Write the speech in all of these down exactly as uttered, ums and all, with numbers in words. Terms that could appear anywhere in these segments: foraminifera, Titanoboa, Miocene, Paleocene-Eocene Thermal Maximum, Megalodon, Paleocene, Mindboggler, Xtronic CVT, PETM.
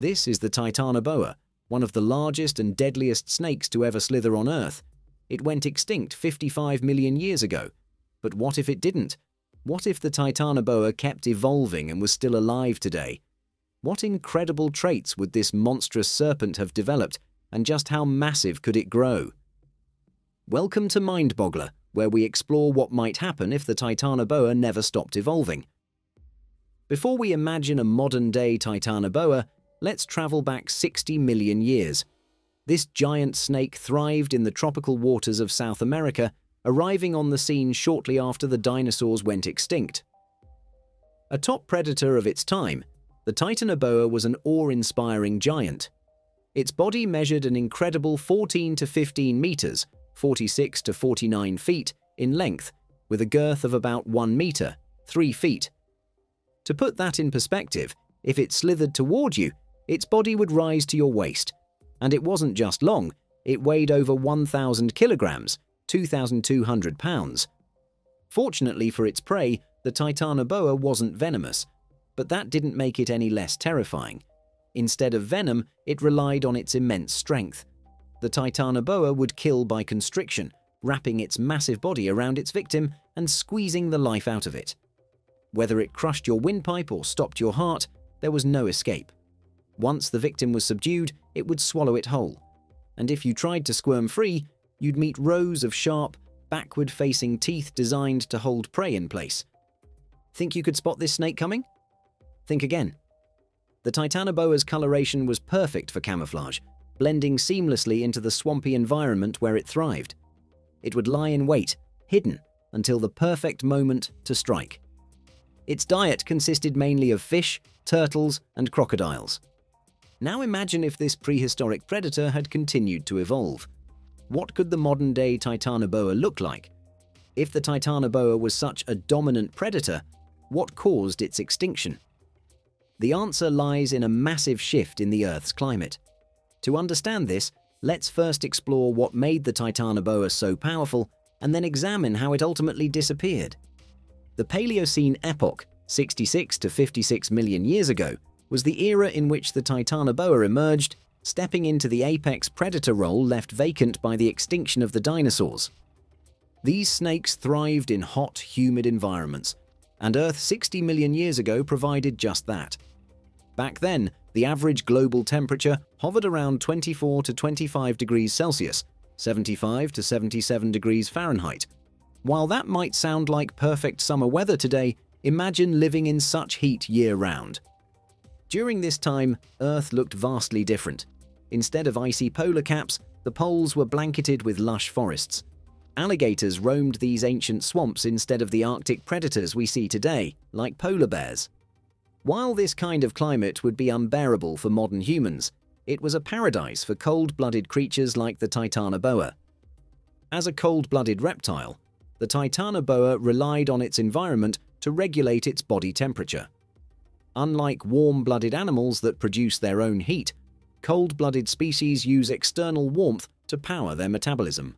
This is the Titanoboa, one of the largest and deadliest snakes to ever slither on Earth. It went extinct fifty-five million years ago. But what if it didn't? What if the Titanoboa kept evolving and was still alive today? What incredible traits would this monstrous serpent have developed, and just how massive could it grow? Welcome to Mindboggler, where we explore what might happen if the Titanoboa never stopped evolving. Before we imagine a modern-day Titanoboa, let's travel back sixty million years. This giant snake thrived in the tropical waters of South America, arriving on the scene shortly after the dinosaurs went extinct. A top predator of its time, the Titanoboa was an awe-inspiring giant. Its body measured an incredible fourteen to fifteen meters, forty-six to forty-nine feet, in length, with a girth of about one meter, three feet. To put that in perspective, if it slithered toward you, its body would rise to your waist. And it wasn't just long, it weighed over one thousand kilograms, two thousand two hundred pounds. Fortunately for its prey, the Titanoboa wasn't venomous, but that didn't make it any less terrifying. Instead of venom, it relied on its immense strength. The Titanoboa would kill by constriction, wrapping its massive body around its victim and squeezing the life out of it. Whether it crushed your windpipe or stopped your heart, there was no escape. Once the victim was subdued, it would swallow it whole. And if you tried to squirm free, you'd meet rows of sharp, backward-facing teeth designed to hold prey in place. Think you could spot this snake coming? Think again. The Titanoboa's coloration was perfect for camouflage, blending seamlessly into the swampy environment where it thrived. It would lie in wait, hidden, until the perfect moment to strike. Its diet consisted mainly of fish, turtles, and crocodiles. Now imagine if this prehistoric predator had continued to evolve. What could the modern-day Titanoboa look like? If the Titanoboa was such a dominant predator, what caused its extinction? The answer lies in a massive shift in the Earth's climate. To understand this, let's first explore what made the Titanoboa so powerful and then examine how it ultimately disappeared. The Paleocene epoch, sixty-six to fifty-six million years ago, was the era in which the Titanoboa emerged, stepping into the apex predator role left vacant by the extinction of the dinosaurs. These snakes thrived in hot, humid environments, and Earth sixty million years ago provided just that. Back then, the average global temperature hovered around twenty-four to twenty-five degrees Celsius, seventy-five to seventy-seven degrees Fahrenheit. While that might sound like perfect summer weather today, imagine living in such heat year-round. During this time, Earth looked vastly different. Instead of icy polar caps, the poles were blanketed with lush forests. Alligators roamed these ancient swamps instead of the Arctic predators we see today, like polar bears. While this kind of climate would be unbearable for modern humans, it was a paradise for cold-blooded creatures like the Titanoboa. As a cold-blooded reptile, the Titanoboa relied on its environment to regulate its body temperature. Unlike warm-blooded animals that produce their own heat, cold-blooded species use external warmth to power their metabolism.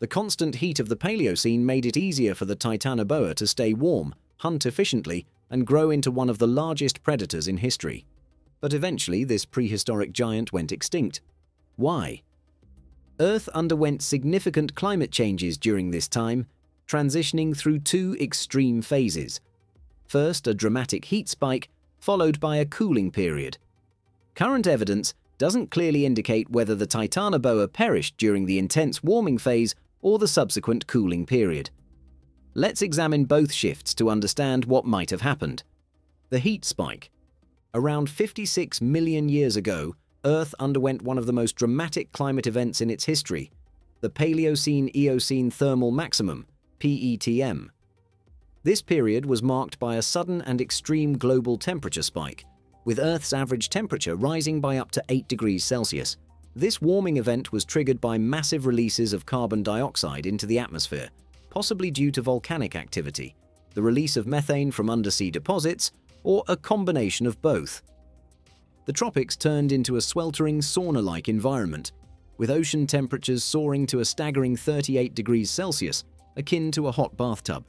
The constant heat of the Paleocene made it easier for the Titanoboa to stay warm, hunt efficiently, and grow into one of the largest predators in history. But eventually, this prehistoric giant went extinct. Why? Earth underwent significant climate changes during this time, transitioning through two extreme phases. First, a dramatic heat spike, followed by a cooling period. Current evidence doesn't clearly indicate whether the Titanoboa perished during the intense warming phase or the subsequent cooling period. Let's examine both shifts to understand what might have happened. The heat spike. Around fifty-six million years ago, Earth underwent one of the most dramatic climate events in its history, the Paleocene-Eocene Thermal Maximum, P E T M. This period was marked by a sudden and extreme global temperature spike, with Earth's average temperature rising by up to eight degrees Celsius. This warming event was triggered by massive releases of carbon dioxide into the atmosphere, possibly due to volcanic activity, the release of methane from undersea deposits, or a combination of both. The tropics turned into a sweltering, sauna-like environment, with ocean temperatures soaring to a staggering thirty-eight degrees Celsius, akin to a hot bathtub.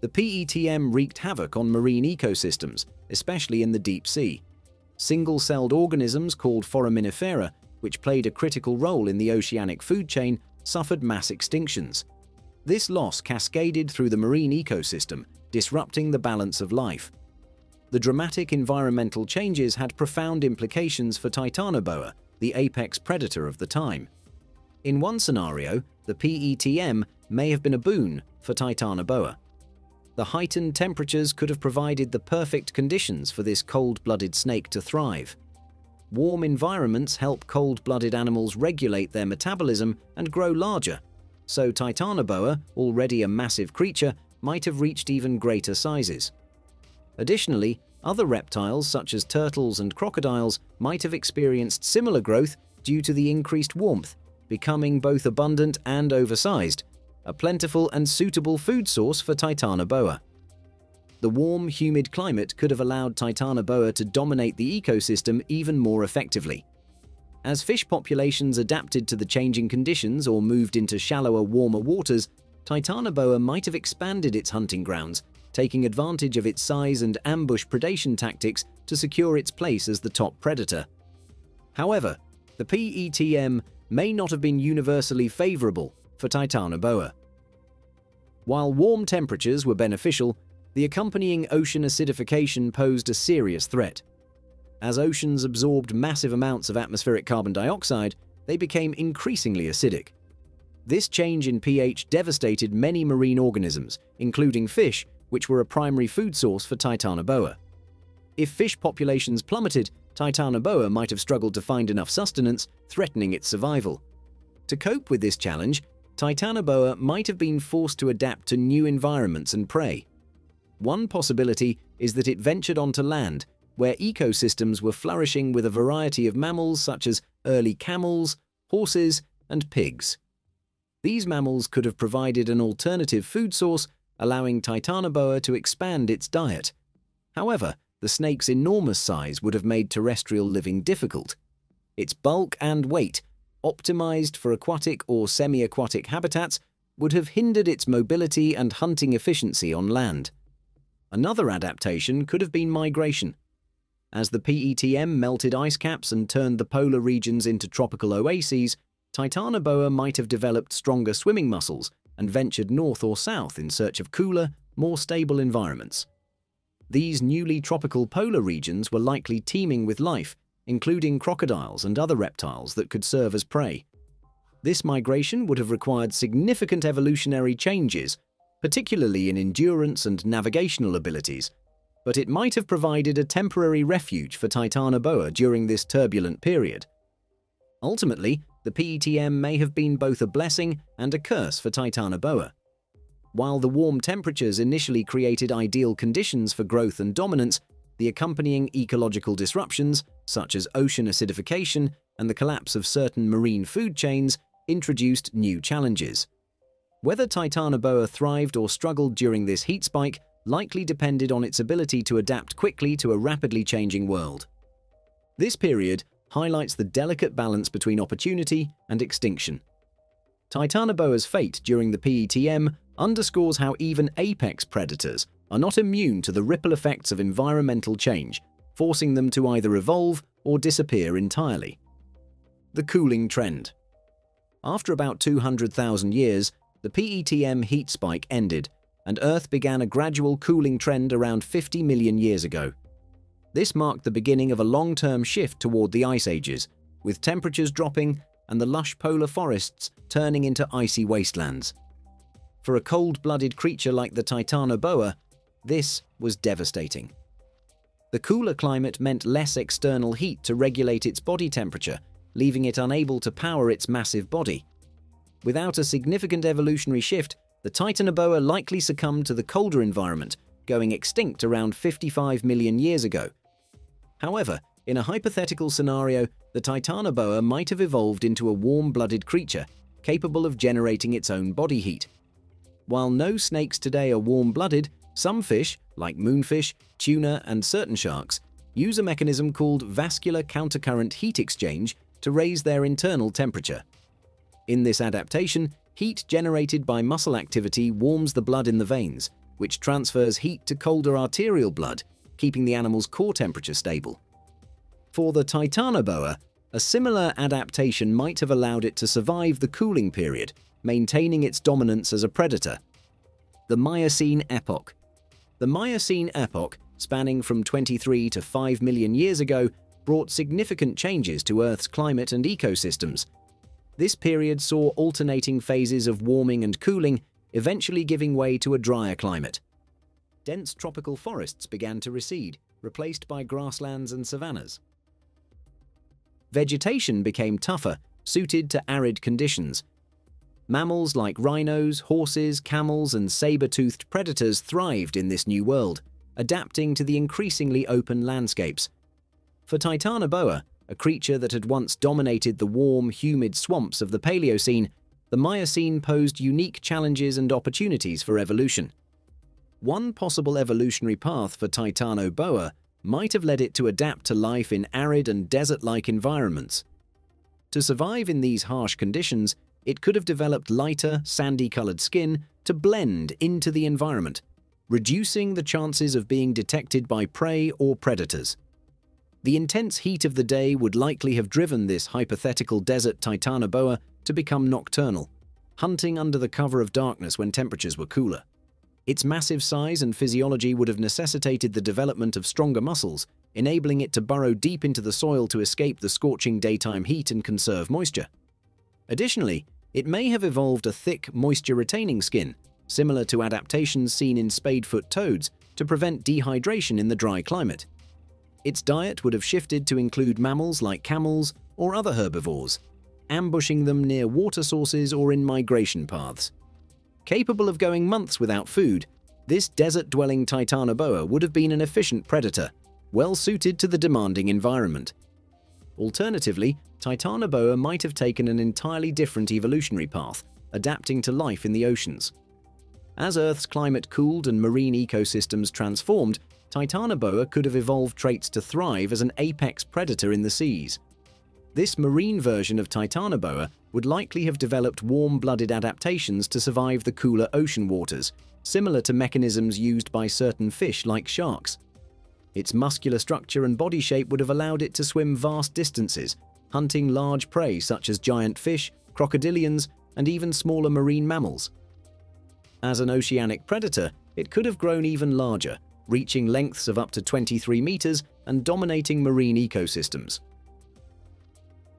The P E T M wreaked havoc on marine ecosystems, especially in the deep sea. single-celled organisms called foraminifera, which played a critical role in the oceanic food chain, suffered mass extinctions. This loss cascaded through the marine ecosystem, disrupting the balance of life. The dramatic environmental changes had profound implications for Titanoboa, the apex predator of the time. In one scenario, the P E T M may have been a boon for Titanoboa. The heightened temperatures could have provided the perfect conditions for this cold-blooded snake to thrive. Warm environments help cold-blooded animals regulate their metabolism and grow larger, so Titanoboa, already a massive creature, might have reached even greater sizes. Additionally, other reptiles such as turtles and crocodiles might have experienced similar growth due to the increased warmth, becoming both abundant and oversized, a plentiful and suitable food source for Titanoboa. The warm, humid climate could have allowed Titanoboa to dominate the ecosystem even more effectively. As fish populations adapted to the changing conditions or moved into shallower, warmer waters, Titanoboa might have expanded its hunting grounds, taking advantage of its size and ambush predation tactics to secure its place as the top predator. However, the P E T M may not have been universally favorable for Titanoboa. While warm temperatures were beneficial, the accompanying ocean acidification posed a serious threat. As oceans absorbed massive amounts of atmospheric carbon dioxide, they became increasingly acidic. This change in pH devastated many marine organisms, including fish, which were a primary food source for Titanoboa. If fish populations plummeted, Titanoboa might have struggled to find enough sustenance, threatening its survival. To cope with this challenge, Titanoboa might have been forced to adapt to new environments and prey. One possibility is that it ventured onto land, where ecosystems were flourishing with a variety of mammals such as early camels, horses, and pigs. These mammals could have provided an alternative food source, allowing Titanoboa to expand its diet. However, the snake's enormous size would have made terrestrial living difficult. Its bulk and weight, optimized for aquatic or semi-aquatic habitats, would have hindered its mobility and hunting efficiency on land. Another adaptation could have been migration. As the P E T M melted ice caps and turned the polar regions into tropical oases, Titanoboa might have developed stronger swimming muscles and ventured north or south in search of cooler, more stable environments. These newly tropical polar regions were likely teeming with life, including crocodiles and other reptiles that could serve as prey. This migration would have required significant evolutionary changes, particularly in endurance and navigational abilities, but it might have provided a temporary refuge for Titanoboa during this turbulent period. Ultimately, the P E T M may have been both a blessing and a curse for Titanoboa. While the warm temperatures initially created ideal conditions for growth and dominance, the accompanying ecological disruptions, such as ocean acidification and the collapse of certain marine food chains, introduced new challenges. Whether Titanoboa thrived or struggled during this heat spike likely depended on its ability to adapt quickly to a rapidly changing world. This period highlights the delicate balance between opportunity and extinction. Titanoboa's fate during the P E T M underscores how even apex predators are not immune to the ripple effects of environmental change, forcing them to either evolve or disappear entirely. The cooling trend. After about two hundred thousand years, the P E T M heat spike ended, and Earth began a gradual cooling trend around fifty million years ago. This marked the beginning of a long-term shift toward the ice ages, with temperatures dropping and the lush polar forests turning into icy wastelands. For a cold-blooded creature like the Titanoboa, this was devastating. The cooler climate meant less external heat to regulate its body temperature, leaving it unable to power its massive body. Without a significant evolutionary shift, the Titanoboa likely succumbed to the colder environment, going extinct around fifty-five million years ago. However, in a hypothetical scenario, the Titanoboa might have evolved into a warm-blooded creature, capable of generating its own body heat. While no snakes today are warm-blooded, some fish, like moonfish, tuna, and certain sharks, use a mechanism called vascular countercurrent heat exchange to raise their internal temperature. In this adaptation, heat generated by muscle activity warms the blood in the veins, which transfers heat to colder arterial blood, keeping the animal's core temperature stable. For the Titanoboa, a similar adaptation might have allowed it to survive the cooling period, maintaining its dominance as a predator. The Miocene Epoch. The Miocene Epoch, spanning from twenty-three to five million years ago, brought significant changes to Earth's climate and ecosystems. This period saw alternating phases of warming and cooling, eventually giving way to a drier climate. Dense tropical forests began to recede, replaced by grasslands and savannas. Vegetation became tougher, suited to arid conditions. Mammals like rhinos, horses, camels, and saber-toothed predators thrived in this new world, adapting to the increasingly open landscapes. For Titanoboa, a creature that had once dominated the warm, humid swamps of the Paleocene, the Miocene posed unique challenges and opportunities for evolution. One possible evolutionary path for Titanoboa might have led it to adapt to life in arid and desert-like environments. To survive in these harsh conditions, it could have developed lighter, sandy-colored skin to blend into the environment, reducing the chances of being detected by prey or predators. The intense heat of the day would likely have driven this hypothetical desert Titanoboa to become nocturnal, hunting under the cover of darkness when temperatures were cooler. Its massive size and physiology would have necessitated the development of stronger muscles, enabling it to burrow deep into the soil to escape the scorching daytime heat and conserve moisture. Additionally, it may have evolved a thick, moisture-retaining skin, similar to adaptations seen in spadefoot toads, to prevent dehydration in the dry climate. Its diet would have shifted to include mammals like camels or other herbivores, ambushing them near water sources or in migration paths. Capable of going months without food, this desert-dwelling Titanoboa would have been an efficient predator, well-suited to the demanding environment. Alternatively, Titanoboa might have taken an entirely different evolutionary path, adapting to life in the oceans. As Earth's climate cooled and marine ecosystems transformed, Titanoboa could have evolved traits to thrive as an apex predator in the seas. This marine version of Titanoboa would likely have developed warm-blooded adaptations to survive the cooler ocean waters, similar to mechanisms used by certain fish like sharks. Its muscular structure and body shape would have allowed it to swim vast distances, hunting large prey such as giant fish, crocodilians, and even smaller marine mammals. As an oceanic predator, it could have grown even larger, reaching lengths of up to twenty-three meters and dominating marine ecosystems.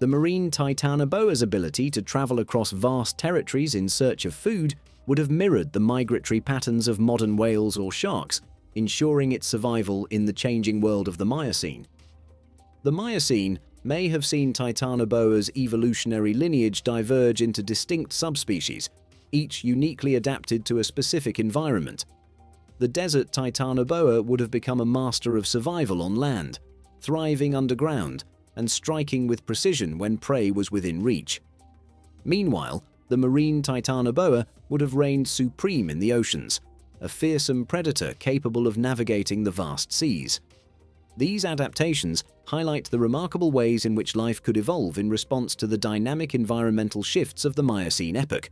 The marine Titanoboa's ability to travel across vast territories in search of food would have mirrored the migratory patterns of modern whales or sharks, ensuring its survival in the changing world of the Miocene. The Miocene may have seen Titanoboa's evolutionary lineage diverge into distinct subspecies, each uniquely adapted to a specific environment. The desert Titanoboa would have become a master of survival on land, thriving underground and striking with precision when prey was within reach. Meanwhile, the marine Titanoboa would have reigned supreme in the oceans, a fearsome predator capable of navigating the vast seas. These adaptations highlight the remarkable ways in which life could evolve in response to the dynamic environmental shifts of the Miocene epoch.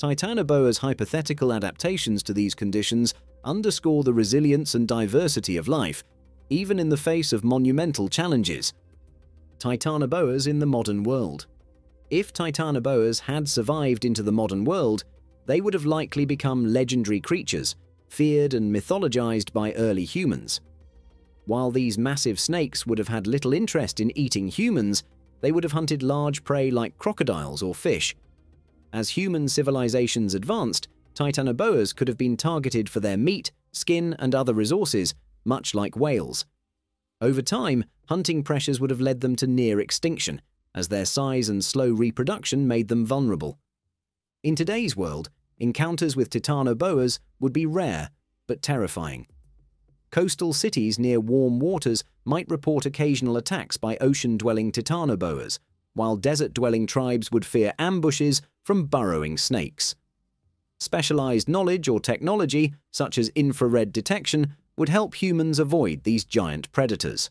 Titanoboa's hypothetical adaptations to these conditions underscore the resilience and diversity of life, even in the face of monumental challenges. Titanoboas in the modern world. If Titanoboas had survived into the modern world, they would have likely become legendary creatures, feared and mythologized by early humans. While these massive snakes would have had little interest in eating humans, they would have hunted large prey like crocodiles or fish. As human civilizations advanced, Titanoboas could have been targeted for their meat, skin, and other resources, much like whales. Over time, hunting pressures would have led them to near extinction, as their size and slow reproduction made them vulnerable. In today's world, encounters with Titanoboas would be rare, but terrifying. Coastal cities near warm waters might report occasional attacks by ocean-dwelling Titanoboas, while desert-dwelling tribes would fear ambushes from burrowing snakes. Specialized knowledge or technology, such as infrared detection, would help humans avoid these giant predators.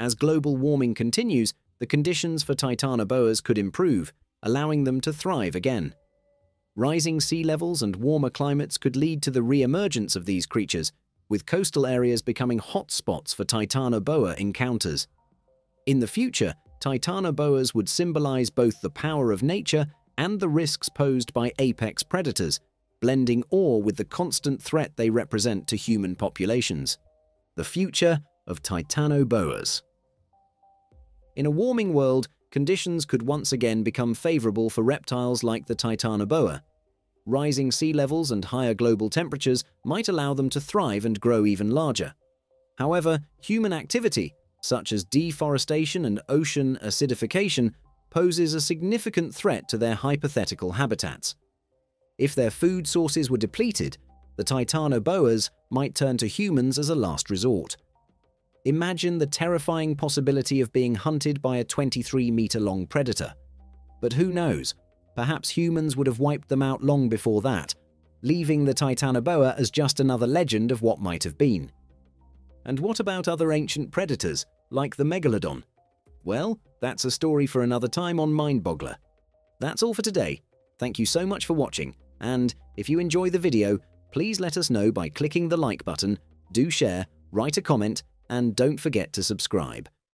As global warming continues, the conditions for Titanoboas could improve, allowing them to thrive again. Rising sea levels and warmer climates could lead to the re-emergence of these creatures, with coastal areas becoming hotspots for Titanoboa encounters. In the future, titanoboas would symbolize both the power of nature and the risks posed by apex predators, blending awe with the constant threat they represent to human populations. The future of titanoboas. In a warming world, conditions could once again become favorable for reptiles like the titanoboa. Rising sea levels and higher global temperatures might allow them to thrive and grow even larger. However, human activity, such as deforestation and ocean acidification, poses a significant threat to their hypothetical habitats. If their food sources were depleted, the titanoboas might turn to humans as a last resort. Imagine the terrifying possibility of being hunted by a twenty-three meter long predator. But who knows? Perhaps humans would have wiped them out long before that, leaving the titanoboa as just another legend of what might have been. And what about other ancient predators, like the Megalodon? Well, that's a story for another time on Mindboggler. That's all for today. Thank you so much for watching, and if you enjoy the video, please let us know by clicking the like button, do share, write a comment, and don't forget to subscribe.